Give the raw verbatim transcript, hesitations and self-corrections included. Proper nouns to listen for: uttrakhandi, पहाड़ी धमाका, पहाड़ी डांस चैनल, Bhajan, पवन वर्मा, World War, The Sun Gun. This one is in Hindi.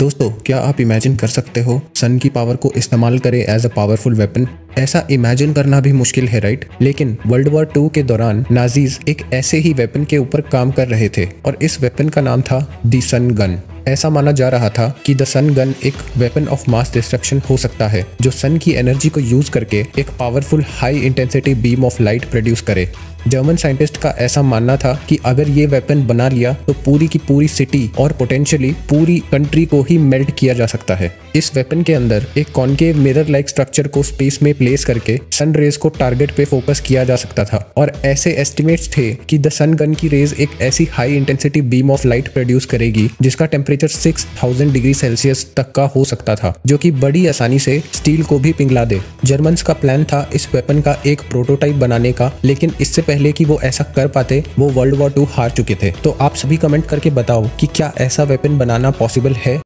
दोस्तों, क्या आप इमेजिन कर सकते हो सन की पावर को इस्तेमाल करें एज अ पावरफुल वेपन? ऐसा इमेजिन करना भी मुश्किल है, राइट? लेकिन वर्ल्ड वॉर टू के दौरान नाजीज एक ऐसे ही वेपन के ऊपर काम कर रहे थे और इस वेपन का नाम था द सन गन। ऐसा माना जा रहा था कि द सन गन एक वेपन ऑफ मास डिस्ट्रक्शन हो सकता है जो सन की एनर्जी को यूज करके एक powerful high intensity beam of light produce करे। जर्मन साइंटिस्ट का ऐसा मानना था कि अगर ये वेपन बना लिया तो पूरी की पूरी सिटी और पोटेंशियली पूरी कंट्री को ही मेल्ट किया जा सकता है। इस वेपन के अंदर एक कॉनकेव मिरर लाइक स्ट्रक्चर को स्पेस में प्लेस करके सन रेज को टारगेट पे फोकस किया जा सकता था और ऐसे एस्टिमेट्स थे कि द सन गन की रेज एक ऐसी high intensity beam of light produce करेगी जिसका temperature six thousand degree Celsius तक का हो सकता था, जो कि बड़ी आसानी से स्टील को भी पिघला दे। जर्मन का प्लान था इस वेपन का एक प्रोटोटाइप बनाने का, लेकिन इससे पहले कि वो ऐसा कर पाते वो वर्ल्ड वॉर टू हार चुके थे। तो आप सभी कमेंट करके बताओ कि क्या ऐसा वेपन बनाना पॉसिबल है?